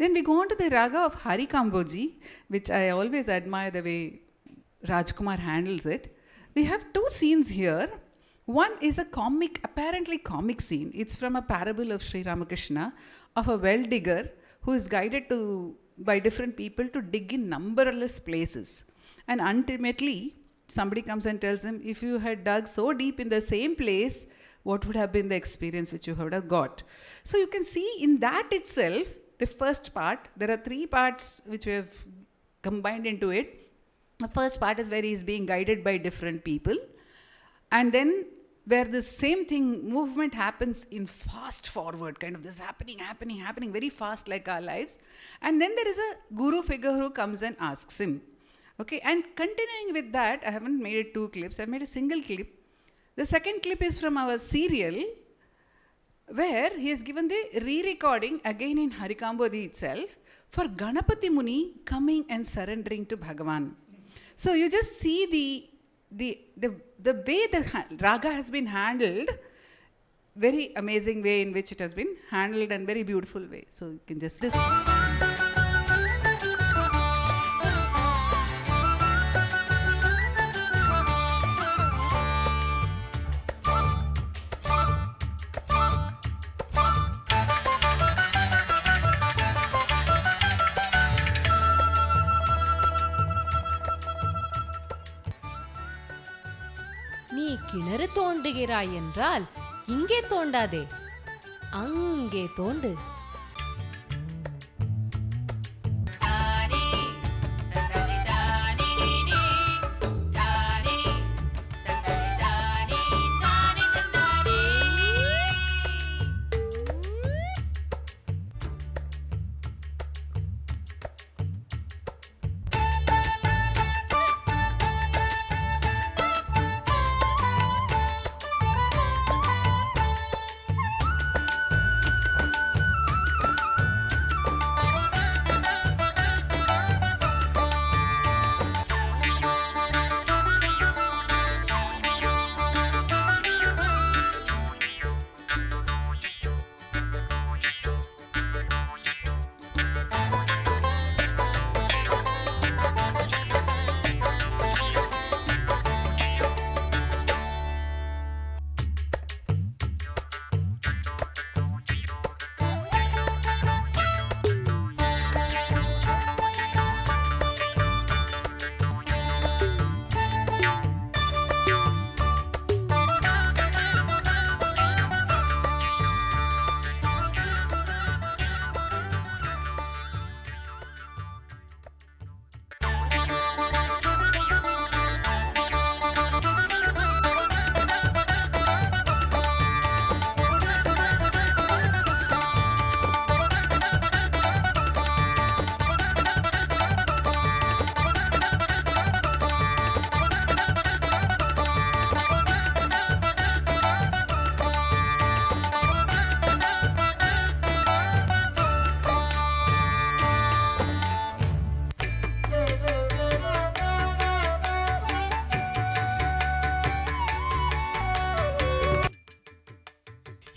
Then we go on to the raga of Harikambhoji, which I always admire the way Rajkumar handles it. We have two scenes here. One is a comic, apparently comic scene. It's from a parable of Sri Ramakrishna of a well digger who is guided by different people to dig in numberless places. And ultimately, somebody comes and tells him, if you had dug so deep in the same place, what would have been the experience which you would have got? So you can see in that itself, the first part, there are three parts which we have combined into it. The first part is where he is being guided by different people. And then where the same thing, movement happens in fast forward, kind of this happening very fast like our lives. And then there is a guru figure who comes and asks him. Okay, and continuing with that, I haven't made it two clips, I've made a single clip. The second clip is from our serial, where he is given the re-recording again in Harikambhoji itself for Ganapati Muni coming and surrendering to Bhagavan. So you just see the way the raga has been handled, very amazing way in which it has been handled and very beautiful way. So you can just this. கிணறு தோண்டுகிறாய் என்றால் இங்கே தோண்டாதே, அங்கே தோண்டு.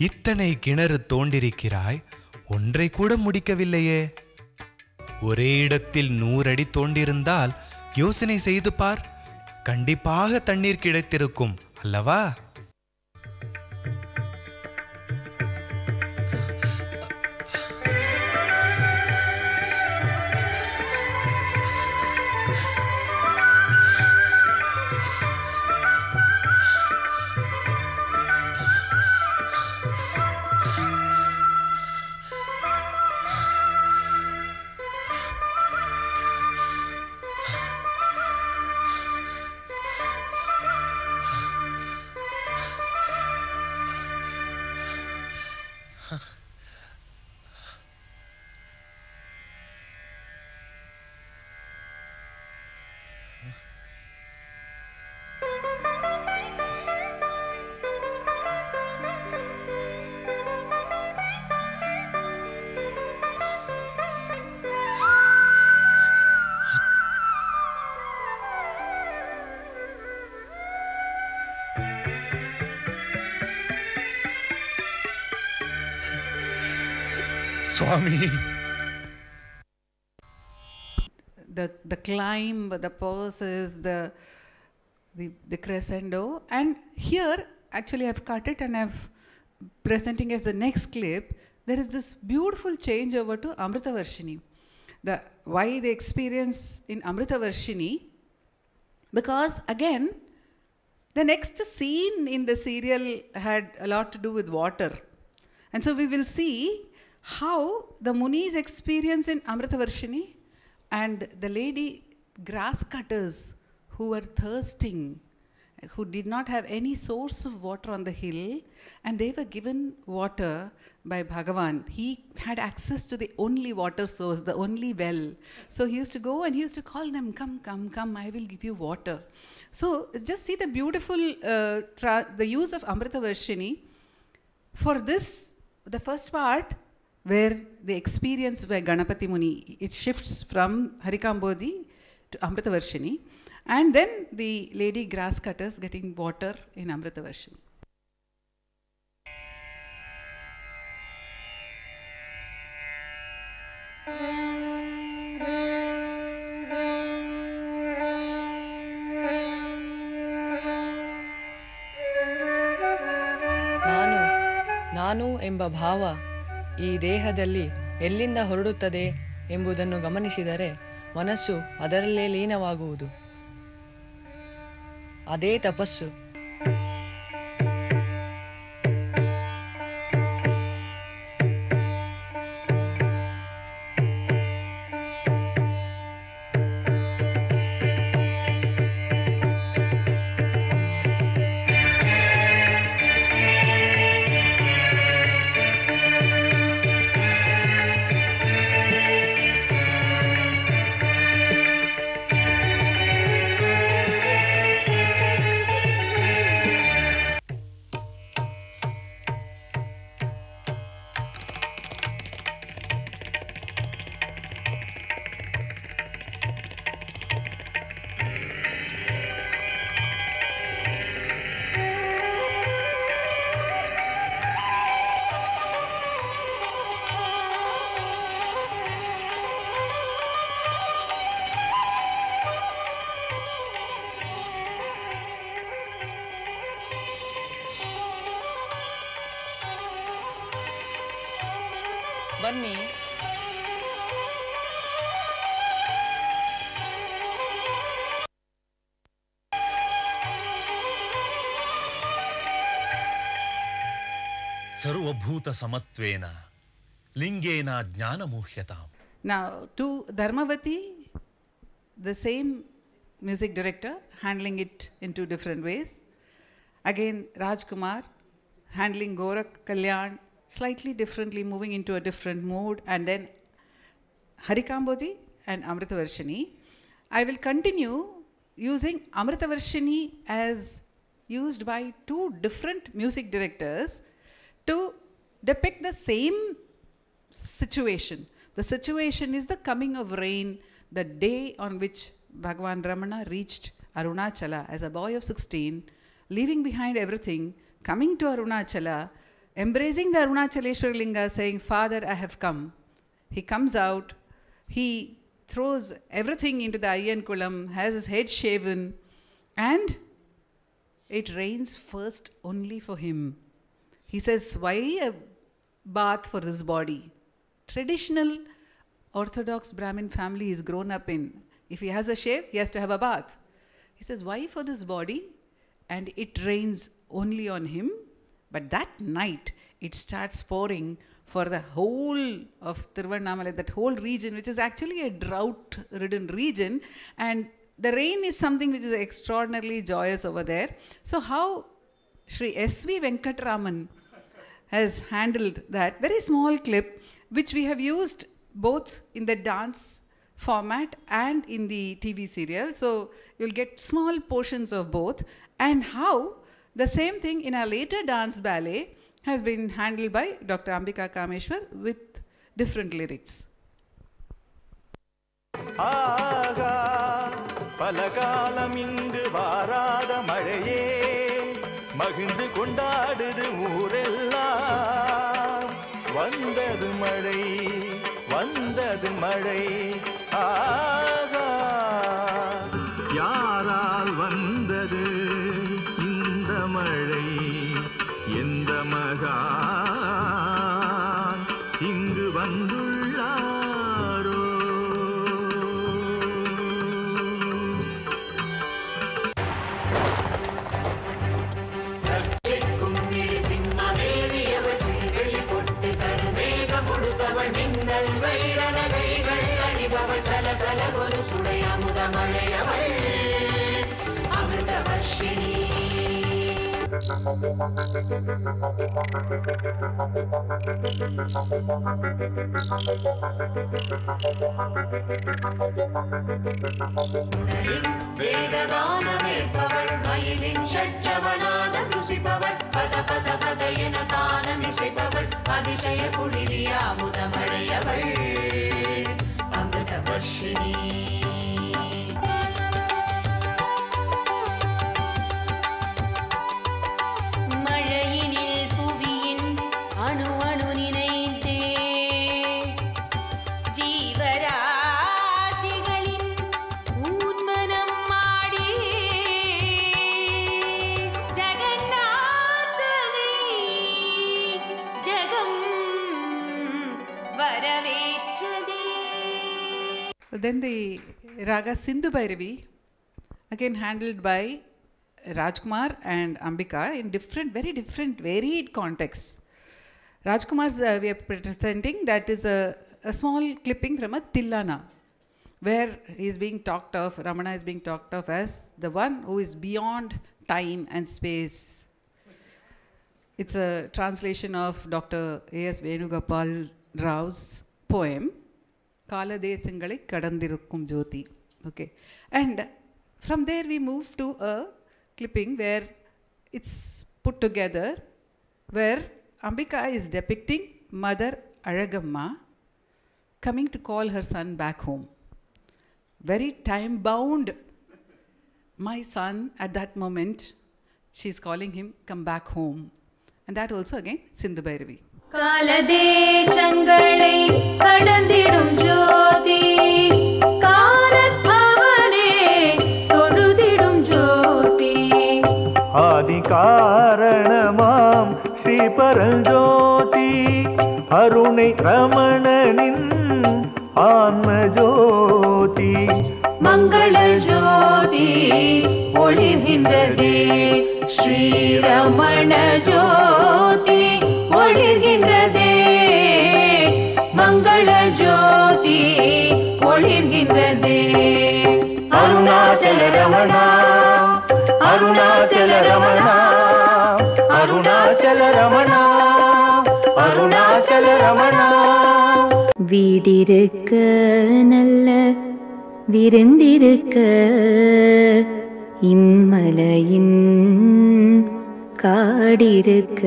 இத்தனை கிணறு தோண்டிருக்கிறாய், ஒன்றை கூட முடிக்கவில்லையே. ஒரே இடத்தில் 100 அடி தோண்டிருந்தால் யோசனை செய்து பார், கண்டிப்பாக தண்ணீர் கிடைத்திருக்கும் அல்லவா? Swami, the climb, the poses, the crescendo. And here, actually I've cut it and I've presenting as the next clip, there is this beautiful change over to Amritavarshini. Why the experience in Amritavarshini? Because again, the next scene in the serial had a lot to do with water. And so we will see how the Muni's experience in Amritavarshini and the lady grass cutters who were thirsting, who did not have any source of water on the hill, and they were given water by Bhagavan. He had access to the only water source, the only well. So he used to go and he used to call them, come, come, come, I will give you water. So just see the beautiful, the use of Amritavarshini for this, the first part, where the experience by Ganapati Muni, it shifts from Harikambhoji to Amritavarshini. And then the lady grass cutters getting water in Amritavarshini. ನಾನು ಎಂಬ ಭಾವ ಈ ದೇಹದಲ್ಲಿ ಎಲ್ಲಿಂದ ಹೊರಡುತ್ತದೆ ಎಂಬುದನ್ನು ಗಮನಿಸಿದರೆ ಮನಸ್ಸು ಅದರಲ್ಲೇ ಲೀನವಾಗುವುದು. ಅದೇ ತಪಸ್ಸು. Sarvabhuta samatvena lingena jnanamoohyatam. Now to Dharmavati, the same music director handling it in two different ways. Again Rajkumar handling Gorak Kalyan slightly differently, moving into a different mode, and then Harikambhoji and Amritavarshini. I will continue using Amritavarshini as used by two different music directors to depict the same situation. The situation is the coming of rain, the day on which Bhagavan Ramana reached Arunachala as a boy of 16, leaving behind everything, coming to Arunachala, embracing the Arunachaleshvara Linga, saying, Father, I have come. He comes out, he throws everything into the Ayyan Kulam, has his head shaven, and it rains first only for him. He says, why a bath for this body? Traditional orthodox Brahmin family is grown up in. If he has a shave, he has to have a bath. He says, why for this body? And it rains only on him. But that night, it starts pouring for the whole of Tiruvannamalai, that whole region, which is actually a drought-ridden region. And the rain is something which is extraordinarily joyous over there. So how Sri S.V. Venkatraman has handled that very small clip, which we have used both in the dance format and in the TV serial. So you'll get small portions of both, and how the same thing in a later dance ballet has been handled by Dr. Ambika Kameshwar with different lyrics. மகிந்து கொண்டாடுது ஊரெல்லாம் வந்தது மழை ஆகா வசல குரு சுடை அமுத மழையவள் அமிர்தவர்ஷினி. வேததானமேற்பவள் மயிலின் ஷட்சவநாத ருசிப்பவள் பத பத பத என தானமிசைப்பவள் அதிசய குளிரிய அமுதமழையவள் Amritavarshini. Then the raga Sindhubhairavi, again handled by Rajkumar and Ambika in very different, varied contexts. Rajkumar's we are presenting, that is a small clipping from a Tillana, where he is being talked of, Ramana is being talked of as the one who is beyond time and space. It's a translation of Dr. A.S. Venugopal Rao's poem, Kala Desangalai Kadandirukkum Jyoti. Okay. And from there we move to a clipping where it's put together, where Ambika is depicting Mother Aragamma coming to call her son back home. Very time bound. My son, at that moment, she's calling him, come back home. And that also again, Sindhubhairavi. Kala Desangalai Kadandidum Jyoti, Kalat Bhavane Toludidum Jyoti, Adi Karanamam Sri Paranjyoti, Arunai Ramananin Anma Jyoti, Mangala Jyoti Olirgindrade, Sri Ramana Jyoti ஒளிர்கின்றதே, மங்கள ஜோதி ஒளிர்கின்றதே. அருணாச்சல ரமணா, அருணாச்சல ரமணா, அருணாச்சல ரமணா, அருணாச்சல ரமணா. வீடிருக்க நல்ல விருந்திருக்க இம்மலையின் காடிருக்க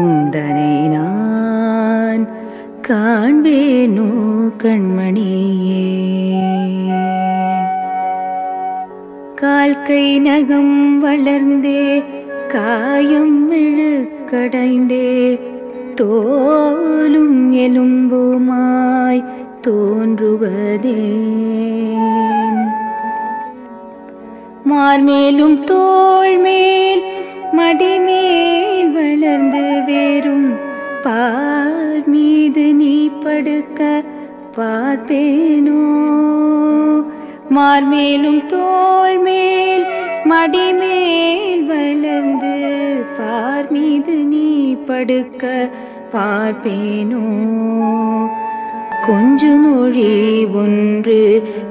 உந்தனை நான் காண்பேனோ கண்மணியே. கால்கை நகம் வளர்ந்தே காயம் இழுக்கடைந்தே தோலும் எலும்புமாய் தோன்றுவதே. மார்மேலும் தோள் மேல் மடிமேல் வளர்ந்து வேறும் பார் மீது நீ படுக்க பார்ப்பேனோ. மார்மேலும் தோள் மேல் மடிமேல் வளர்ந்து பார் மீது நீ படுக்க பார்ப்பேனோ. கொஞ்சு மொழி ஒன்று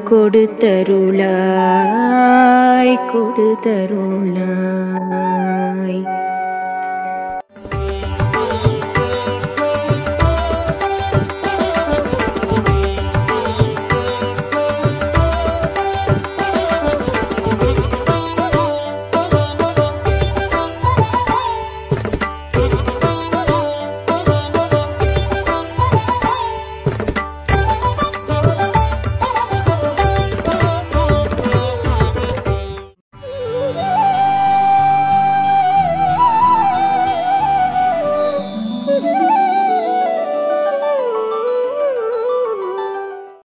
கொடுத்தருளாய் கொடுத்தருளாய்.